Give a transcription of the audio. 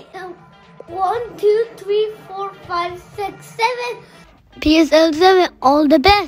1, 2, 3, 4, 5, 6, 7. PSL 7, all the best.